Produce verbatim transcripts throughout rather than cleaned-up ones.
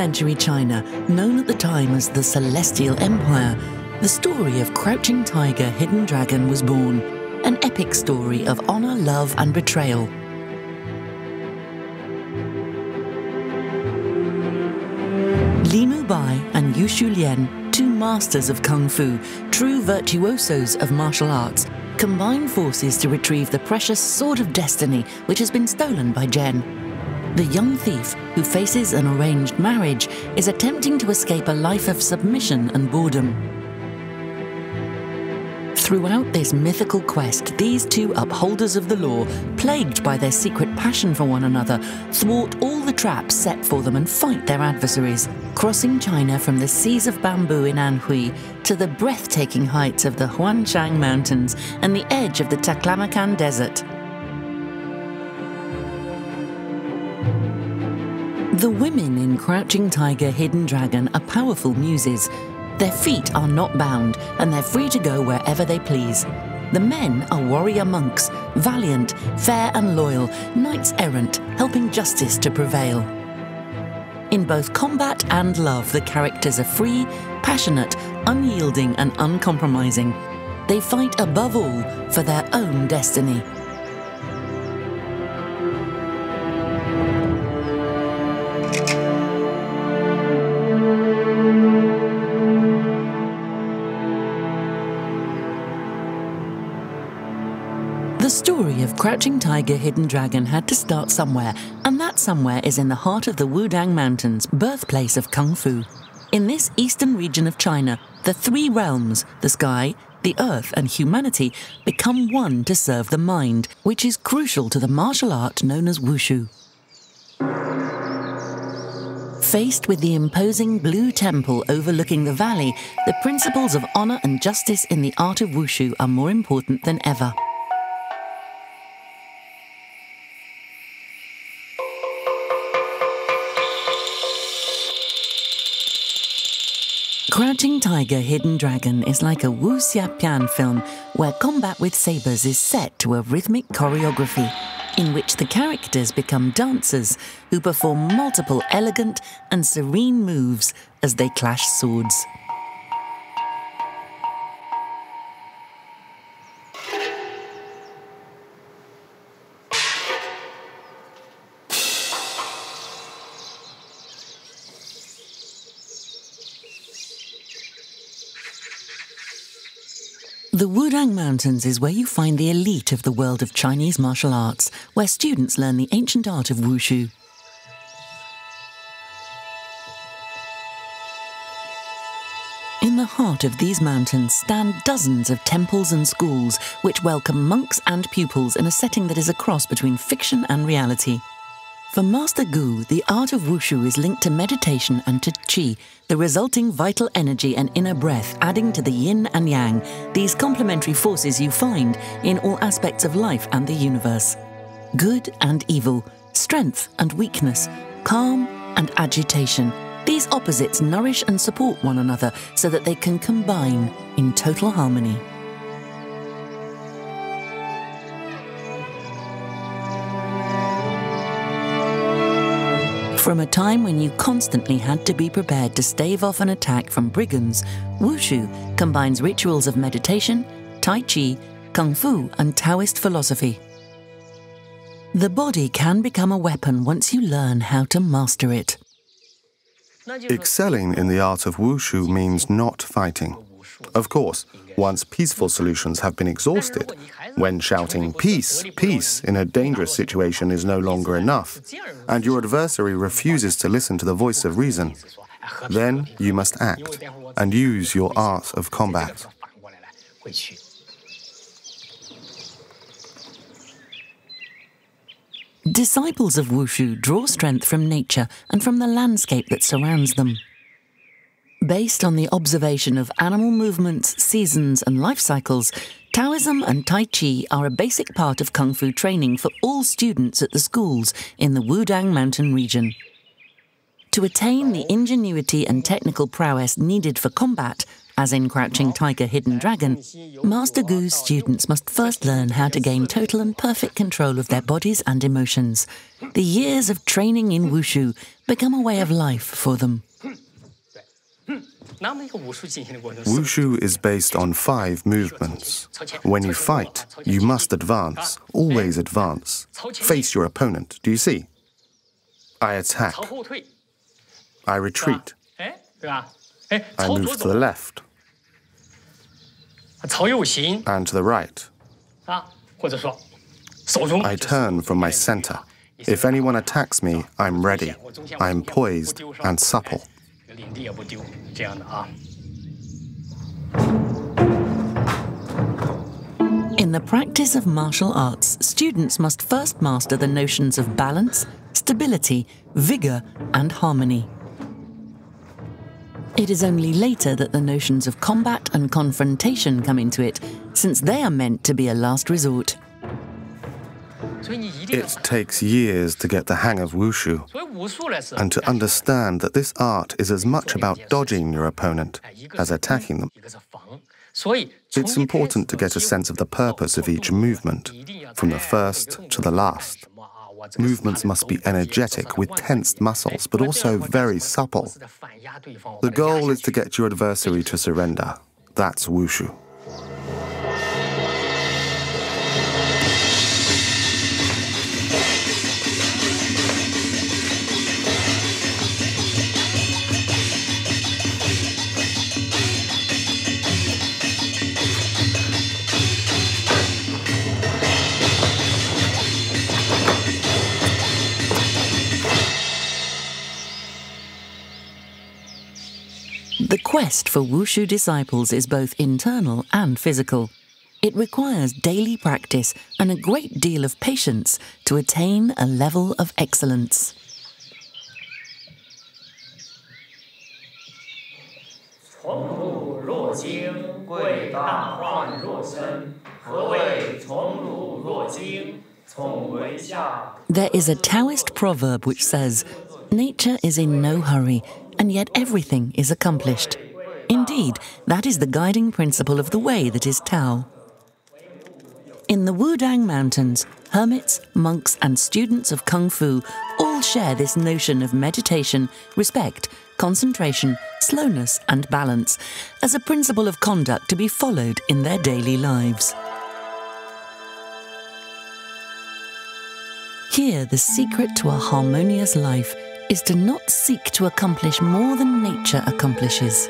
nineteenth century China, known at the time as the Celestial Empire, the story of Crouching Tiger, Hidden Dragon was born, an epic story of honor, love, and betrayal. Li Mu Bai and Yu Shu Lien, two masters of Kung Fu, true virtuosos of martial arts, combine forces to retrieve the precious Sword of Destiny, which has been stolen by Jen. The young thief, who faces an arranged marriage, is attempting to escape a life of submission and boredom. Throughout this mythical quest, these two upholders of the law, plagued by their secret passion for one another, thwart all the traps set for them and fight their adversaries, crossing China from the seas of bamboo in Anhui to the breathtaking heights of the Huangshan Mountains and the edge of the Taklamakan Desert. The women in Crouching Tiger, Hidden Dragon are powerful muses. Their feet are not bound, and they're free to go wherever they please. The men are warrior monks, valiant, fair and loyal, knights errant, helping justice to prevail. In both combat and love, the characters are free, passionate, unyielding and uncompromising. They fight above all for their own destiny. Crouching Tiger, Hidden Dragon had to start somewhere, and that somewhere is in the heart of the Wudang Mountains, birthplace of Kung Fu. In this eastern region of China, the three realms, the sky, the earth and humanity, become one to serve the mind, which is crucial to the martial art known as Wushu. Faced with the imposing Blue Temple overlooking the valley, the principles of honor and justice in the art of Wushu are more important than ever. Crouching Tiger, Hidden Dragon is like a Wu Xia Pian film where combat with sabers is set to a rhythmic choreography in which the characters become dancers who perform multiple elegant and serene moves as they clash swords. The Wudang Mountains is where you find the elite of the world of Chinese martial arts, where students learn the ancient art of Wushu. In the heart of these mountains stand dozens of temples and schools, which welcome monks and pupils in a setting that is a cross between fiction and reality. For Master Gu, the art of Wushu is linked to meditation and to Qi, the resulting vital energy and inner breath, adding to the yin and yang, these complementary forces you find in all aspects of life and the universe. Good and evil, strength and weakness, calm and agitation. These opposites nourish and support one another so that they can combine in total harmony. From a time when you constantly had to be prepared to stave off an attack from brigands, Wushu combines rituals of meditation, Tai Chi, Kung Fu and Taoist philosophy. The body can become a weapon once you learn how to master it. Excelling in the art of Wushu means not fighting. Of course, once peaceful solutions have been exhausted, when shouting peace, peace in a dangerous situation is no longer enough, and your adversary refuses to listen to the voice of reason, then you must act and use your art of combat. Disciples of Wushu draw strength from nature and from the landscape that surrounds them. Based on the observation of animal movements, seasons and life cycles, Taoism and Tai Chi are a basic part of Kung Fu training for all students at the schools in the Wudang Mountain region. To attain the ingenuity and technical prowess needed for combat, As in Crouching Tiger, Hidden Dragon, Master Gu's students must first learn how to gain total and perfect control of their bodies and emotions. The years of training in Wushu become a way of life for them. Wushu is based on five movements. When you fight, you must advance, always advance. Face your opponent, do you see? I attack. I retreat. I move to the left. And to the right. I turn from my center. If anyone attacks me, I'm ready. I'm poised and supple. In the practice of martial arts, students must first master the notions of balance, stability, vigor, and harmony. It is only later that the notions of combat and confrontation come into it, since they are meant to be a last resort. It takes years to get the hang of Wushu and to understand that this art is as much about dodging your opponent as attacking them. It's important to get a sense of the purpose of each movement, from the first to the last. Movements must be energetic, with tensed muscles, but also very supple. The goal is to get your adversary to surrender. That's Wushu. The quest for Wushu disciples is both internal and physical. It requires daily practice and a great deal of patience to attain a level of excellence. There is a Taoist proverb which says, "Nature is in no hurry, and yet everything is accomplished." Indeed, that is the guiding principle of the way that is Tao. In the Wudang Mountains, hermits, monks, and students of Kung Fu all share this notion of meditation, respect, concentration, slowness, and balance as a principle of conduct to be followed in their daily lives. Here, the secret to a harmonious life is to not seek to accomplish more than nature accomplishes.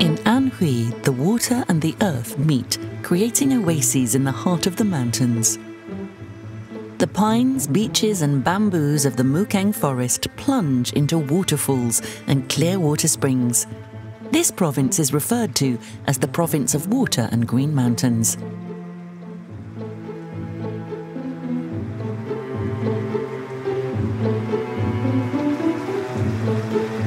In Anhui, the water and the earth meet, creating oases in the heart of the mountains. The pines, beeches and bamboos of the Mukeng Forest plunge into waterfalls and clear water springs. This province is referred to as the province of water and green mountains.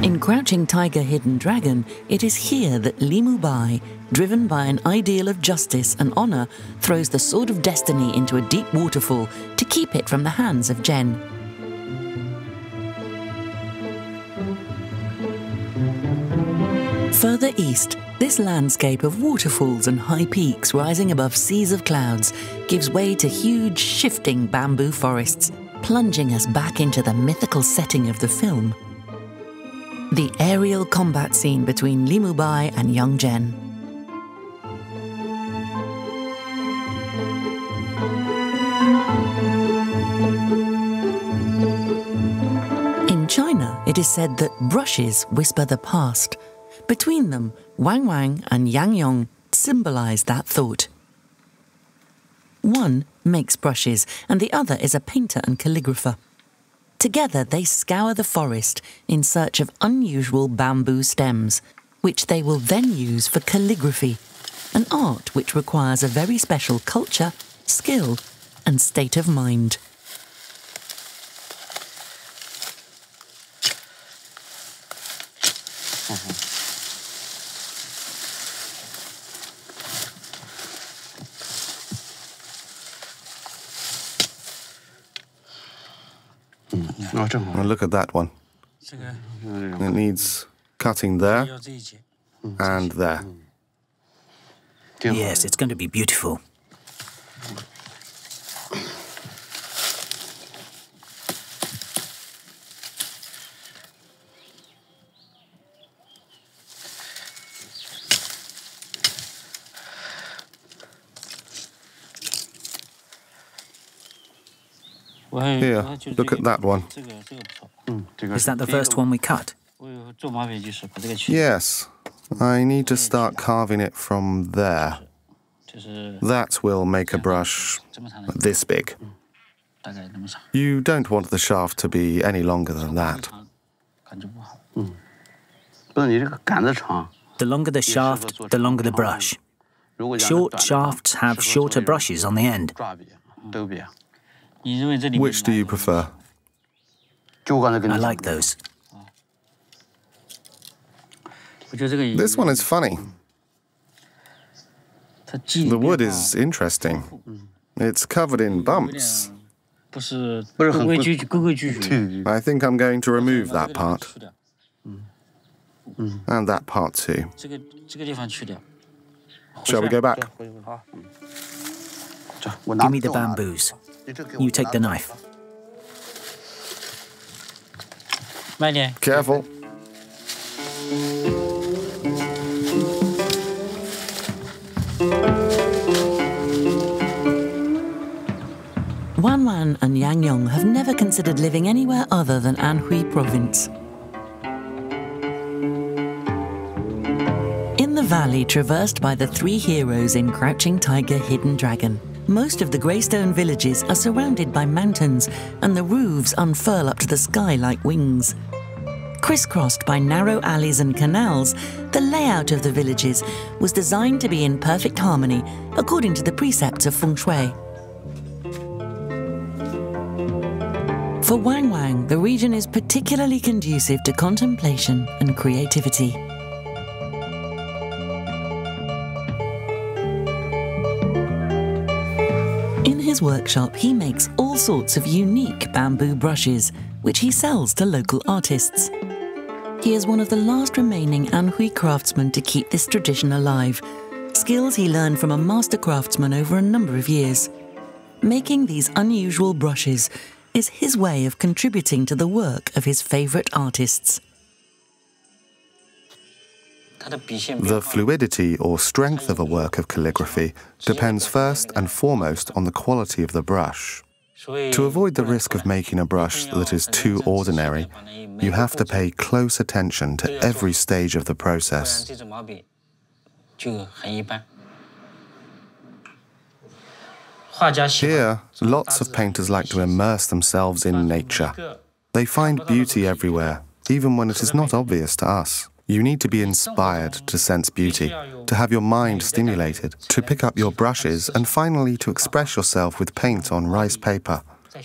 In Crouching Tiger, Hidden Dragon, it is here that Li Mu Bai, driven by an ideal of justice and honor, throws the sword of destiny into a deep waterfall to keep it from the hands of Jen. Further east, this landscape of waterfalls and high peaks rising above seas of clouds gives way to huge, shifting bamboo forests, plunging us back into the mythical setting of the film. The aerial combat scene between Li Mu Bai and young Jen. In China, it is said that brushes whisper the past. Between them, Wang Wang and Yang Yong symbolize that thought. One makes brushes, and the other is a painter and calligrapher. Together, they scour the forest in search of unusual bamboo stems, which they will then use for calligraphy, an art which requires a very special culture, skill, and state of mind. Mm-hmm. Now look at that one. It needs cutting there and there. Yes, it's going to be beautiful. Here, look at that one. Is that the first one we cut? Yes. I need to start carving it from there. That will make a brush this big. You don't want the shaft to be any longer than that. The longer the shaft, the longer the brush. Short shafts have shorter brushes on the end. Which do you prefer? I like those. This one is funny. The wood is interesting. It's covered in bumps. I think I'm going to remove that part. And that part too. Shall we go back? Give me the bamboos. You take the knife. Careful. Wan Wan and Yang Yong have never considered living anywhere other than Anhui province. In the valley traversed by the three heroes in Crouching Tiger, Hidden Dragon, most of the greystone villages are surrounded by mountains, and the roofs unfurl up to the sky like wings. Crisscrossed by narrow alleys and canals, the layout of the villages was designed to be in perfect harmony, according to the precepts of feng shui. For Wang Wang, the region is particularly conducive to contemplation and creativity. In his workshop, he makes all sorts of unique bamboo brushes, which he sells to local artists. He is one of the last remaining Anhui craftsmen to keep this tradition alive, skills he learned from a master craftsman over a number of years. Making these unusual brushes is his way of contributing to the work of his favourite artists. The fluidity or strength of a work of calligraphy depends first and foremost on the quality of the brush. To avoid the risk of making a brush that is too ordinary, you have to pay close attention to every stage of the process. Here, lots of painters like to immerse themselves in nature. They find beauty everywhere, even when it is not obvious to us. You need to be inspired to sense beauty, to have your mind stimulated, to pick up your brushes, and finally to express yourself with paint on rice paper.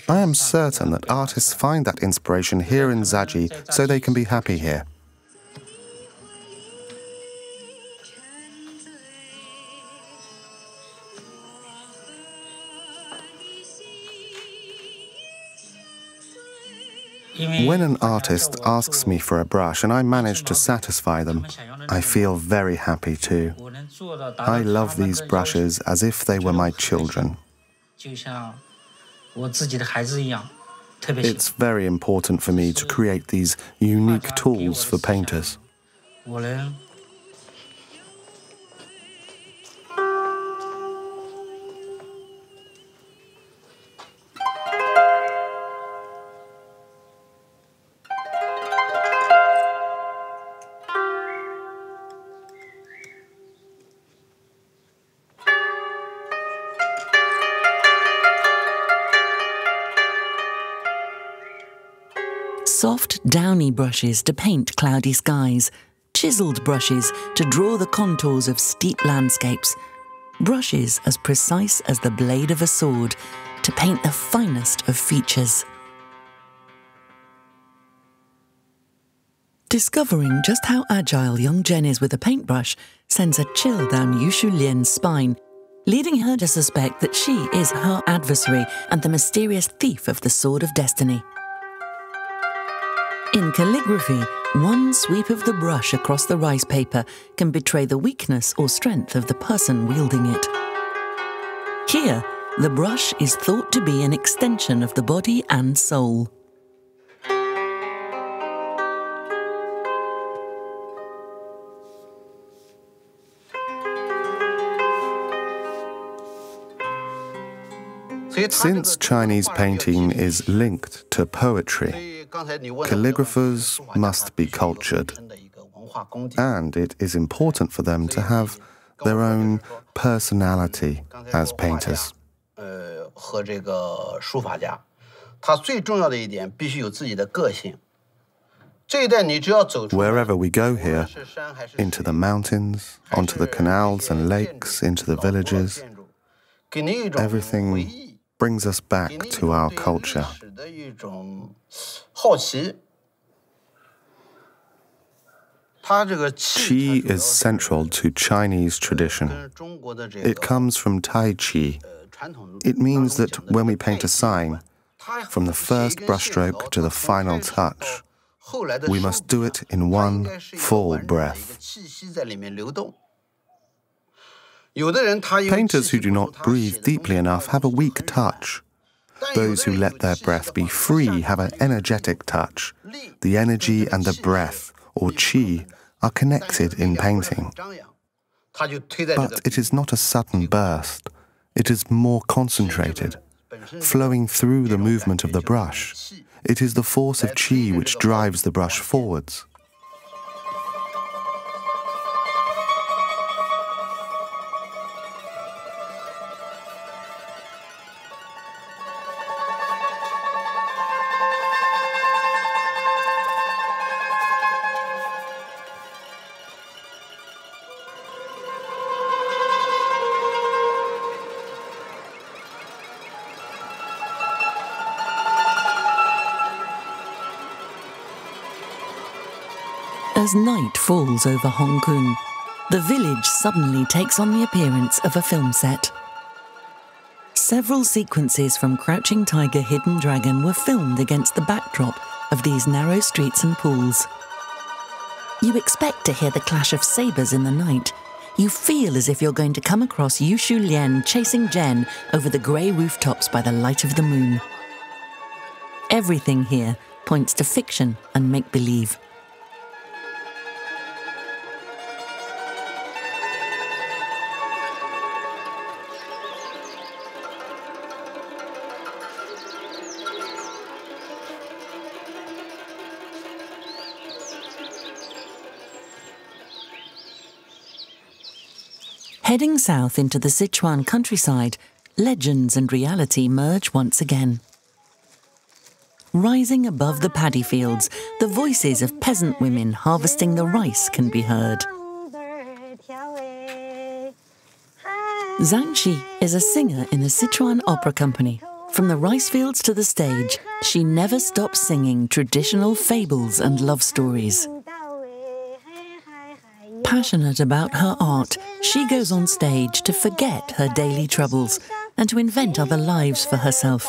I am certain that artists find that inspiration here in Zaji, so they can be happy here. When an artist asks me for a brush and I manage to satisfy them, I feel very happy too. I love these brushes as if they were my children. It's very important for me to create these unique tools for painters. Soft, downy brushes to paint cloudy skies, chiseled brushes to draw the contours of steep landscapes, brushes as precise as the blade of a sword to paint the finest of features. Discovering just how agile young Jen is with a paintbrush sends a chill down Yu Shu Lien's spine, leading her to suspect that she is her adversary and the mysterious thief of the Sword of Destiny. In calligraphy, one sweep of the brush across the rice paper can betray the weakness or strength of the person wielding it. Here, the brush is thought to be an extension of the body and soul. Since Chinese painting is linked to poetry, calligraphers must be cultured, and it is important for them to have their own personality as painters. Wherever we go here, into the mountains, onto the canals and lakes, into the villages, everything brings us back to our culture. Qi is central to Chinese tradition. It comes from Tai Chi. It means that when we paint a sign, from the first brushstroke to the final touch, we must do it in one full breath. Painters who do not breathe deeply enough have a weak touch. Those who let their breath be free have an energetic touch. The energy and the breath, or qi, are connected in painting. But it is not a sudden burst. It is more concentrated, flowing through the movement of the brush. It is the force of qi which drives the brush forwards. As night falls over Hongcun, the village suddenly takes on the appearance of a film set. Several sequences from Crouching Tiger, Hidden Dragon were filmed against the backdrop of these narrow streets and pools. You expect to hear the clash of sabres in the night. You feel as if you're going to come across Yu Shu Lien chasing Jen over the grey rooftops by the light of the moon. Everything here points to fiction and make-believe. Heading south into the Sichuan countryside, legends and reality merge once again. Rising above the paddy fields, the voices of peasant women harvesting the rice can be heard. Zhang Shi is a singer in the Sichuan Opera Company. From the rice fields to the stage, she never stops singing traditional fables and love stories. Passionate about her art, she goes on stage to forget her daily troubles and to invent other lives for herself.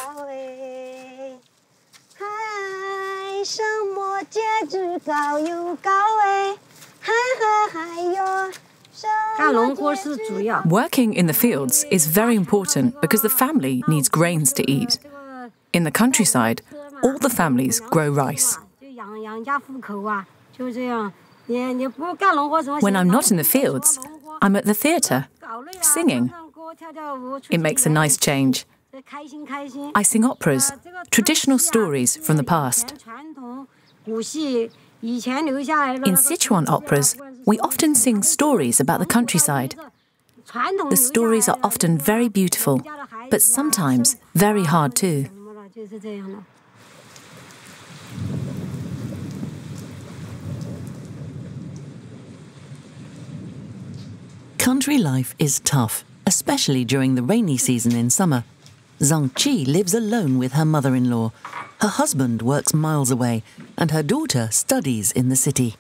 Working in the fields is very important because the family needs grains to eat. In the countryside, all the families grow rice. When I'm not in the fields, I'm at the theatre, singing. It makes a nice change. I sing operas, traditional stories from the past. In Sichuan operas, we often sing stories about the countryside. The stories are often very beautiful, but sometimes very hard too. Country life is tough, especially during the rainy season in summer. Zhang Qi lives alone with her mother-in-law. Her husband works miles away, and her daughter studies in the city.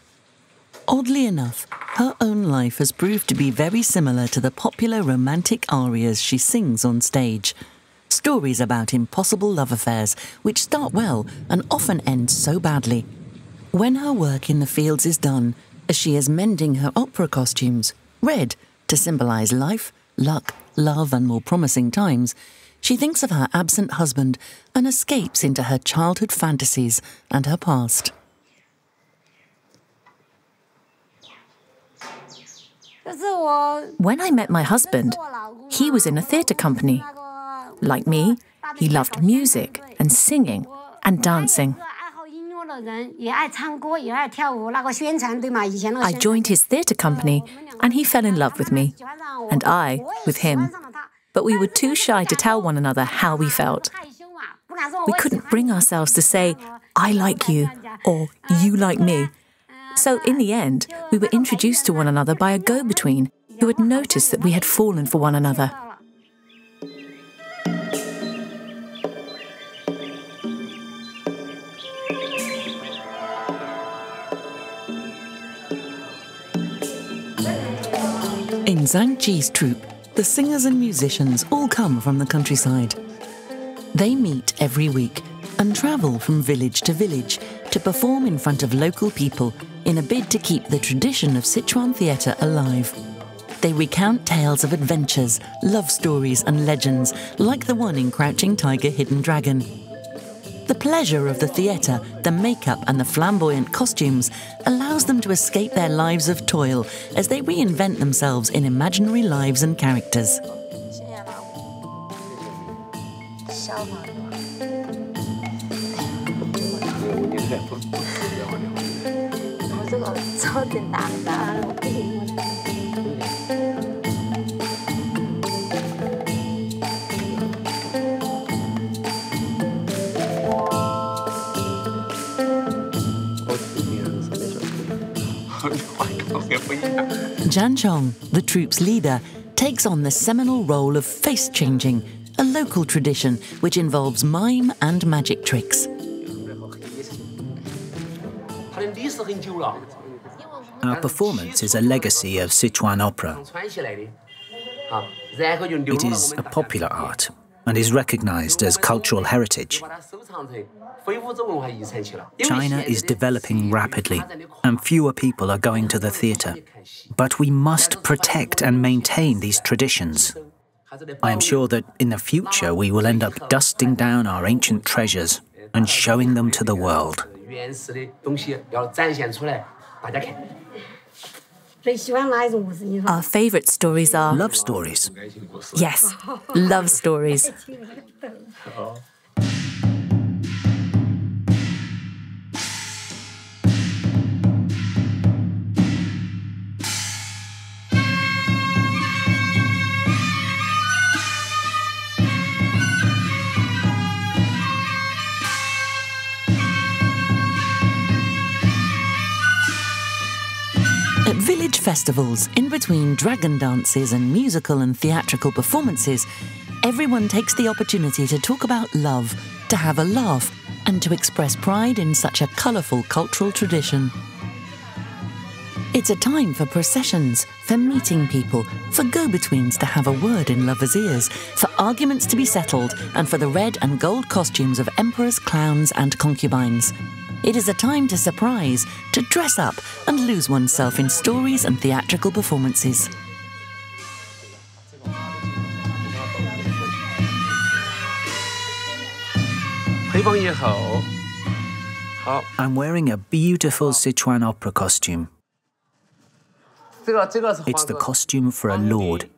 Oddly enough, her own life has proved to be very similar to the popular romantic arias she sings on stage. Stories about impossible love affairs, which start well and often end so badly. When her work in the fields is done, she is mending her opera costumes, red to symbolize life, luck, love and more promising times, she thinks of her absent husband and escapes into her childhood fantasies and her past. When I met my husband, he was in a theatre company. Like me, he loved music and singing and dancing. I joined his theatre company and he fell in love with me, and I with him. But we were too shy to tell one another how we felt. We couldn't bring ourselves to say, I like you, or you like me. So in the end, we were introduced to one another by a go-between who had noticed that we had fallen for one another. In Zhang Qi's troupe, the singers and musicians all come from the countryside. They meet every week and travel from village to village to perform in front of local people in a bid to keep the tradition of Sichuan theatre alive. They recount tales of adventures, love stories and legends like the one in Crouching Tiger, Hidden Dragon. The pleasure of the theatre, the makeup and the flamboyant costumes allows them to escape their lives of toil as they reinvent themselves in imaginary lives and characters. Zhanchong, the troupe's leader, takes on the seminal role of face-changing, a local tradition which involves mime and magic tricks. Our performance is a legacy of Sichuan opera. It is a popular art and is recognized as cultural heritage. China is developing rapidly, and fewer people are going to the theatre. But we must protect and maintain these traditions. I am sure that in the future we will end up dusting down our ancient treasures and showing them to the world. Our favourite stories are... Love stories. Yes, love stories. Village festivals, in between dragon dances and musical and theatrical performances, everyone takes the opportunity to talk about love, to have a laugh, and to express pride in such a colourful cultural tradition. It's a time for processions, for meeting people, for go-betweens to have a word in lovers' ears, for arguments to be settled, and for the red and gold costumes of emperors, clowns, and concubines. It is a time to surprise, to dress up and lose oneself in stories and theatrical performances. I'm wearing a beautiful Sichuan opera costume. It's the costume for a lord.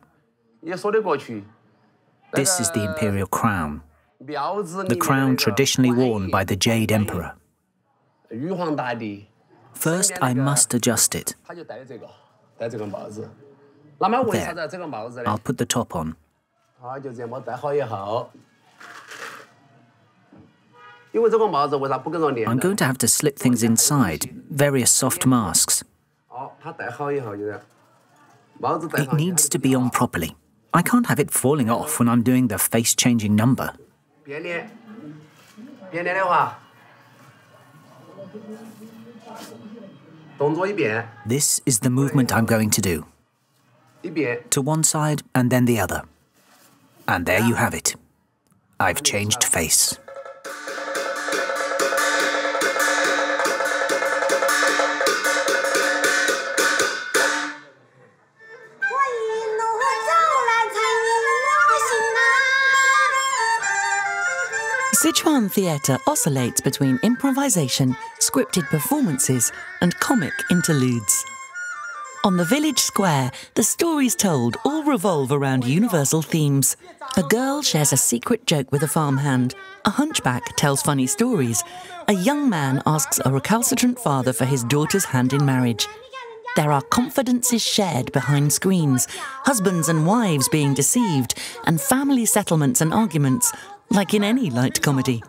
This is the imperial crown, the crown traditionally worn by the Jade Emperor. First, I must adjust it. There, I'll put the top on. I'm going to have to slip things inside, various soft masks. It needs to be on properly. I can't have it falling off when I'm doing the face-changing number. This is the movement I'm going to do. To one side and then the other. And there you have it. I've changed face. Sichuan Theatre oscillates between improvisation, scripted performances, and comic interludes. On the village square, the stories told all revolve around universal themes. A girl shares a secret joke with a farmhand, a hunchback tells funny stories, a young man asks a recalcitrant father for his daughter's hand in marriage. There are confidences shared behind screens, husbands and wives being deceived, and family settlements and arguments, like in any light comedy.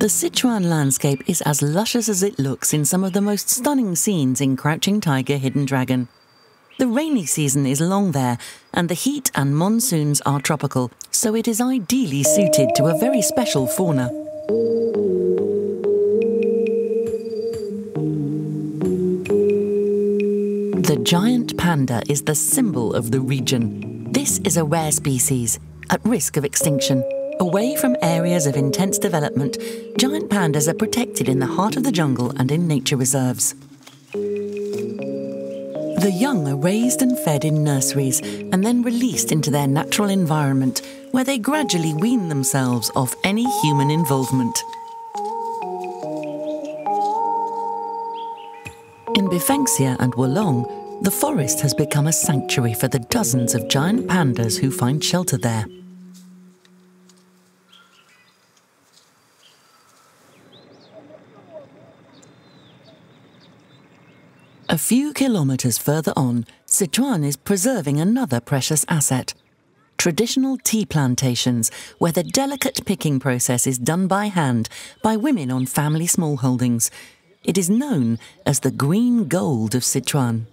The Sichuan landscape is as luscious as it looks in some of the most stunning scenes in Crouching Tiger, Hidden Dragon. The rainy season is long there, and the heat and monsoons are tropical, so it is ideally suited to a very special fauna. The giant panda is the symbol of the region. This is a rare species, at risk of extinction. Away from areas of intense development, giant pandas are protected in the heart of the jungle and in nature reserves. The young are raised and fed in nurseries and then released into their natural environment, where they gradually wean themselves off any human involvement. In Bifengxia and Wolong, the forest has become a sanctuary for the dozens of giant pandas who find shelter there. A few kilometres further on, Sichuan is preserving another precious asset. Traditional tea plantations, where the delicate picking process is done by hand, by women on family smallholdings. It is known as the green gold of Sichuan.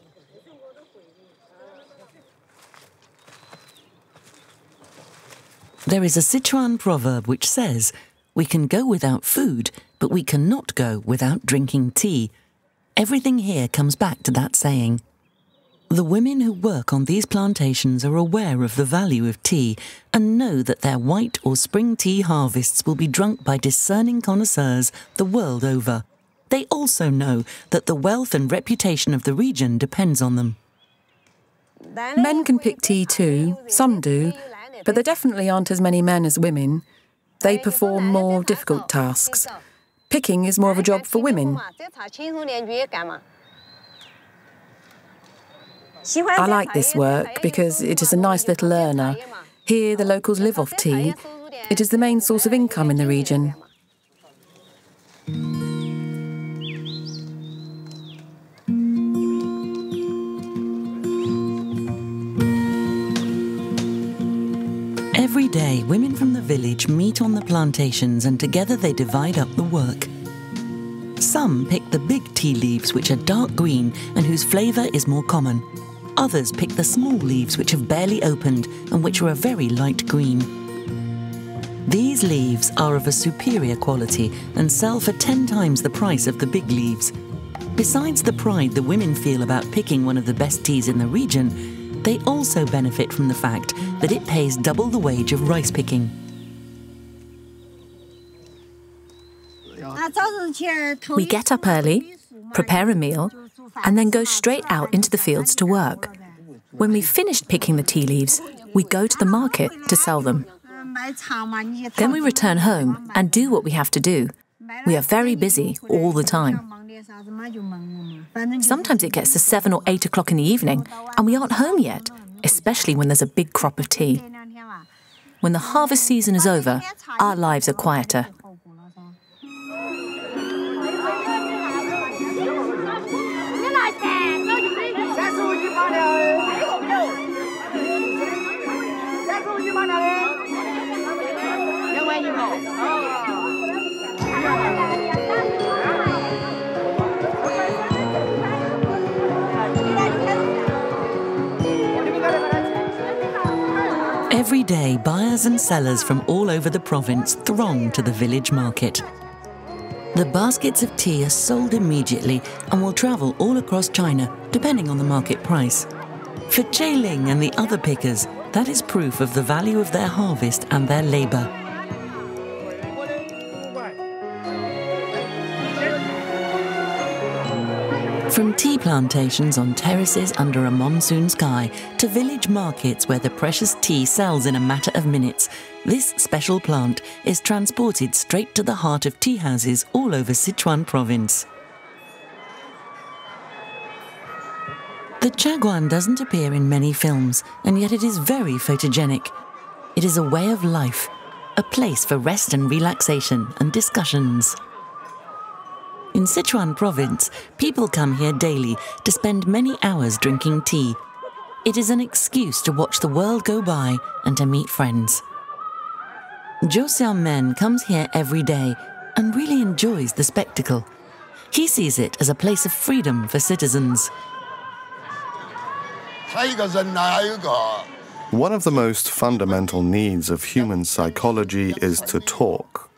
There is a Sichuan proverb which says, "We can go without food, but we cannot go without drinking tea." Everything here comes back to that saying. The women who work on these plantations are aware of the value of tea and know that their white or spring tea harvests will be drunk by discerning connoisseurs the world over. They also know that the wealth and reputation of the region depends on them. Men can pick tea too, some do, but there definitely aren't as many men as women. They perform more difficult tasks. Picking is more of a job for women. I like this work because it is a nice little earner. Here the locals live off tea. It is the main source of income in the region. Every day, women from the village meet on the plantations and together they divide up the work. Some pick the big tea leaves, which are dark green and whose flavour is more common. Others pick the small leaves, which have barely opened and which are a very light green. These leaves are of a superior quality and sell for ten times the price of the big leaves. Besides the pride the women feel about picking one of the best teas in the region, they also benefit from the fact that it pays double the wage of rice picking. We get up early, prepare a meal, and then go straight out into the fields to work. When we've finished picking the tea leaves, we go to the market to sell them. Then we return home and do what we have to do. We are very busy all the time. Sometimes it gets to seven or eight o'clock in the evening and we aren't home yet, especially when there's a big crop of tea. When the harvest season is over, our lives are quieter. Every day, buyers and sellers from all over the province throng to the village market. The baskets of tea are sold immediately and will travel all across China, depending on the market price. For Che Ling and the other pickers, that is proof of the value of their harvest and their labor. From tea plantations on terraces under a monsoon sky to village markets where the precious tea sells in a matter of minutes, this special plant is transported straight to the heart of tea houses all over Sichuan province. The chaguan doesn't appear in many films, and yet it is very photogenic. It is a way of life, a place for rest and relaxation and discussions. In Sichuan province, people come here daily to spend many hours drinking tea. It is an excuse to watch the world go by and to meet friends. Zhou Xiaomen comes here every day and really enjoys the spectacle. He sees it as a place of freedom for citizens. One of the most fundamental needs of human psychology is to talk.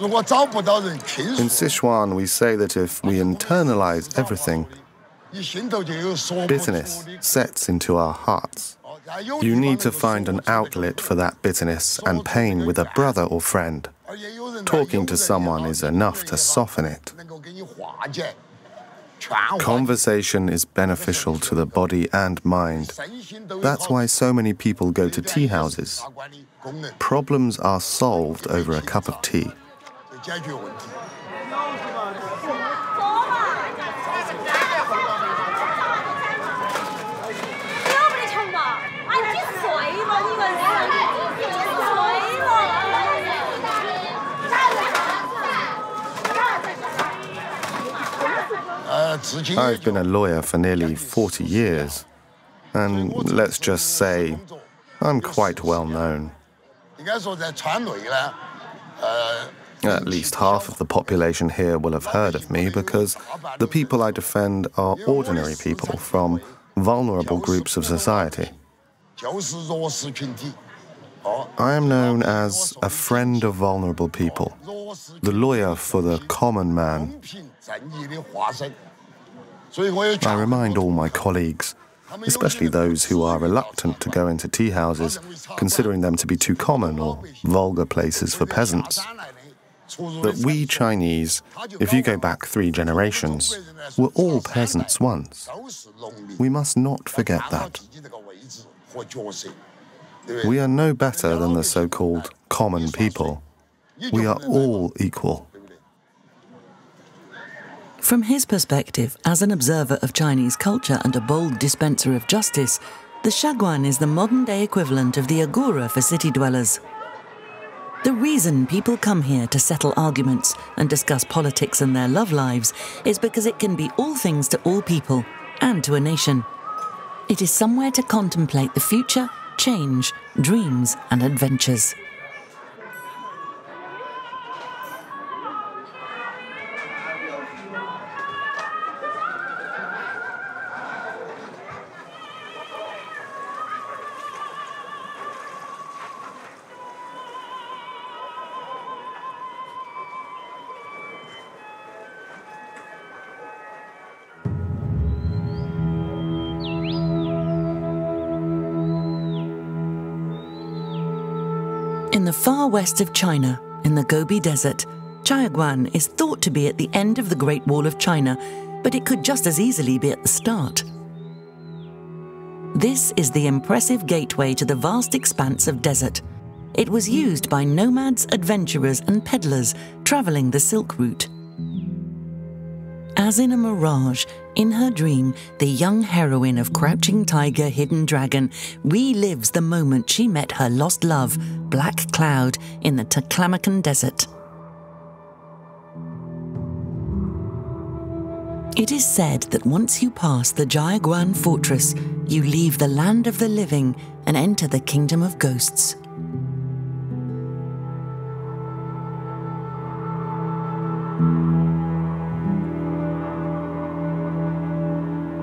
In Sichuan, we say that if we internalize everything, bitterness sets into our hearts. You need to find an outlet for that bitterness and pain with a brother or friend. Talking to someone is enough to soften it. Conversation is beneficial to the body and mind. That's why so many people go to tea houses. Problems are solved over a cup of tea. I've been a lawyer for nearly forty years, and let's just say I'm quite well known. At least half of the population here will have heard of me because the people I defend are ordinary people from vulnerable groups of society. I am known as a friend of vulnerable people, the lawyer for the common man. I remind all my colleagues, especially those who are reluctant to go into tea houses, considering them to be too common or vulgar places for peasants, that we Chinese, if you go back three generations, were all peasants once. We must not forget that. We are no better than the so-called common people. We are all equal. From his perspective, as an observer of Chinese culture and a bold dispenser of justice, the Chaguan is the modern-day equivalent of the Agora for city dwellers. The reason people come here to settle arguments and discuss politics and their love lives is because it can be all things to all people and to a nation. It is somewhere to contemplate the future, change, dreams and adventures. In the far west of China, in the Gobi Desert, Chaguan is thought to be at the end of the Great Wall of China, but it could just as easily be at the start. This is the impressive gateway to the vast expanse of desert. It was used by nomads, adventurers and peddlers traveling the Silk Route. As in a mirage, in her dream, the young heroine of Crouching Tiger, Hidden Dragon relives the moment she met her lost love, Black Cloud, in the Taklamakan Desert. It is said that once you pass the Chaguan fortress, you leave the land of the living and enter the kingdom of ghosts.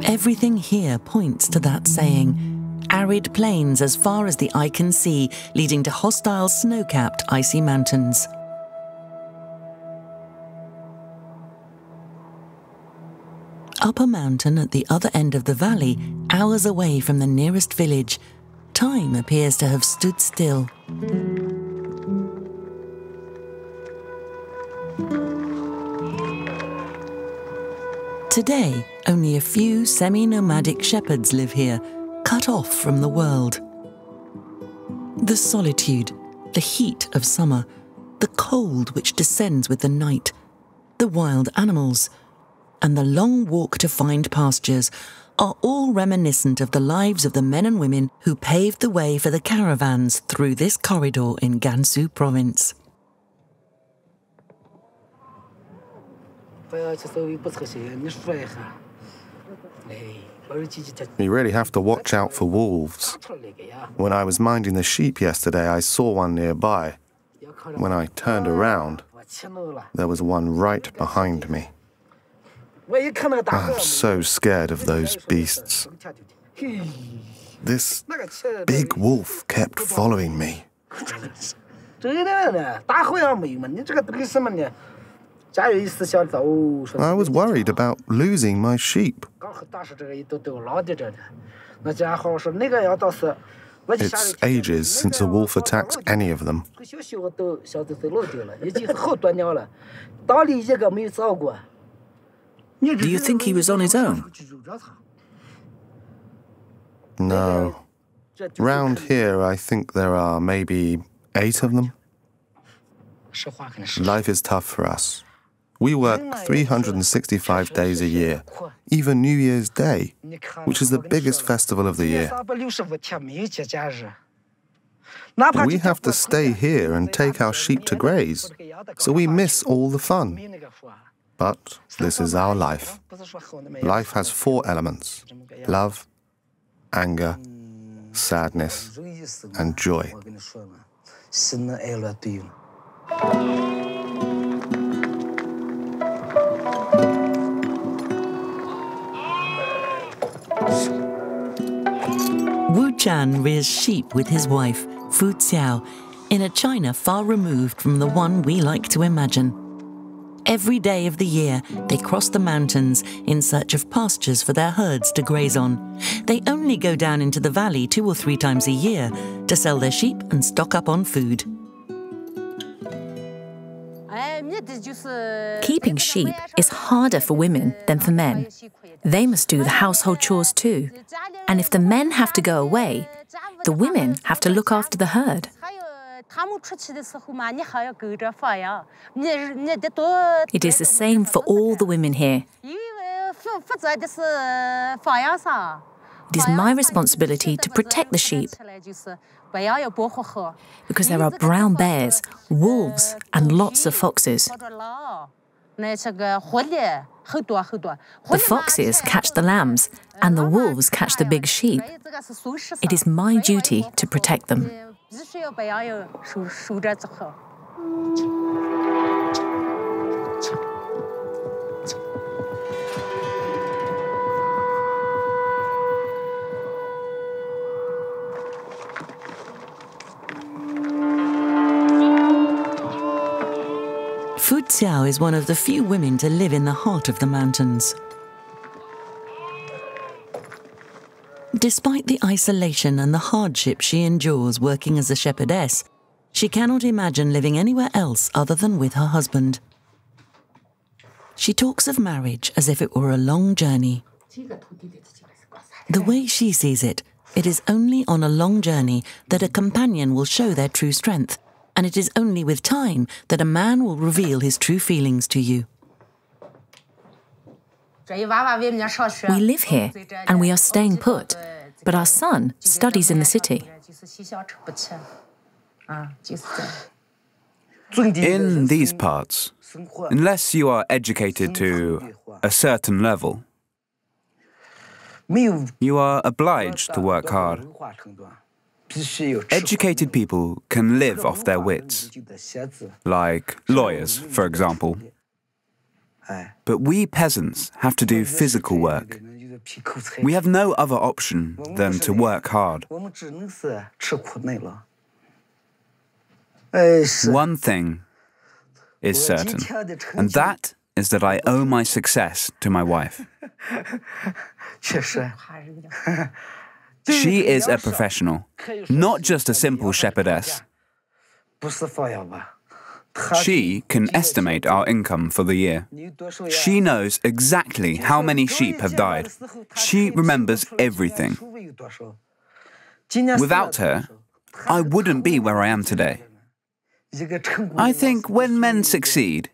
Everything here points to that saying. Arid plains as far as the eye can see, leading to hostile snow-capped icy mountains. Up a mountain at the other end of the valley, hours away from the nearest village, time appears to have stood still. Today, only a few semi-nomadic shepherds live here, cut off from the world. The solitude, the heat of summer, the cold which descends with the night, the wild animals, and the long walk to find pastures are all reminiscent of the lives of the men and women who paved the way for the caravans through this corridor in Gansu province. You really have to watch out for wolves. When I was minding the sheep yesterday, I saw one nearby. When I turned around, there was one right behind me. I'm so scared of those beasts. This big wolf kept following me. I was worried about losing my sheep. It's ages since a wolf attacks any of them. Do you think he was on his own? No. Round here, I think there are maybe eight of them. Life is tough for us. We work three hundred sixty-five days a year, even New Year's Day, which is the biggest festival of the year. We have to stay here and take our sheep to graze, so we miss all the fun. But this is our life. Life has four elements: love, anger, sadness, and joy. Wu Chan rears sheep with his wife, Fu Xiao, in a China far removed from the one we like to imagine. Every day of the year, they cross the mountains in search of pastures for their herds to graze on. They only go down into the valley two or three times a year to sell their sheep and stock up on food. Keeping sheep is harder for women than for men. They must do the household chores too. And if the men have to go away, the women have to look after the herd. It is the same for all the women here. It is my responsibility to protect the sheep, because there are brown bears, wolves, and lots of foxes. The foxes catch the lambs, and the wolves catch the big sheep. It is my duty to protect them. Fu Xiao is one of the few women to live in the heart of the mountains. Despite the isolation and the hardship she endures working as a shepherdess, she cannot imagine living anywhere else other than with her husband. She talks of marriage as if it were a long journey. The way she sees it, it is only on a long journey that a companion will show their true strength. And it is only with time that a man will reveal his true feelings to you. We live here and we are staying put, but our son studies in the city. In these parts, unless you are educated to a certain level, you are obliged to work hard. Educated people can live off their wits, like lawyers, for example. But we peasants have to do physical work, We have no other option than to work hard. One thing is certain, and that is that I owe my success to my wife. She is a professional, not just a simple shepherdess. She can estimate our income for the year. She knows exactly how many sheep have died. She remembers everything. Without her, I wouldn't be where I am today. I think when men succeed,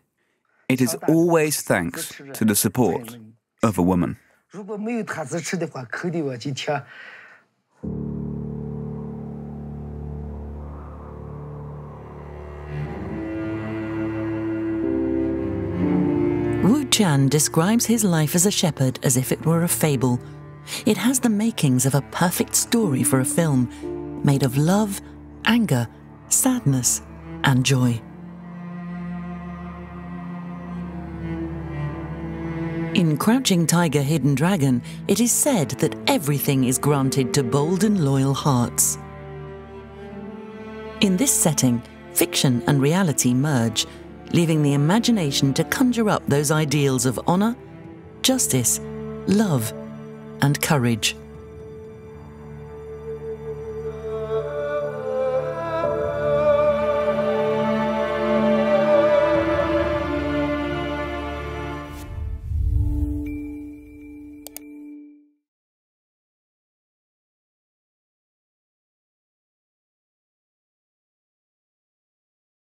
it is always thanks to the support of a woman. Wu Chan describes his life as a shepherd as if it were a fable. It has the makings of a perfect story for a film, made of love, anger, sadness, and joy. In Crouching Tiger, Hidden Dragon, it is said that everything is granted to bold and loyal hearts. In this setting, fiction and reality merge, leaving the imagination to conjure up those ideals of honor, justice, love, and courage.